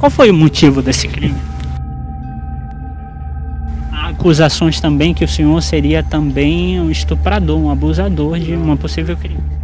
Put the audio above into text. Qual foi o motivo desse crime? Há acusações também que o senhor seria também um estuprador, um abusador de uma possível crime.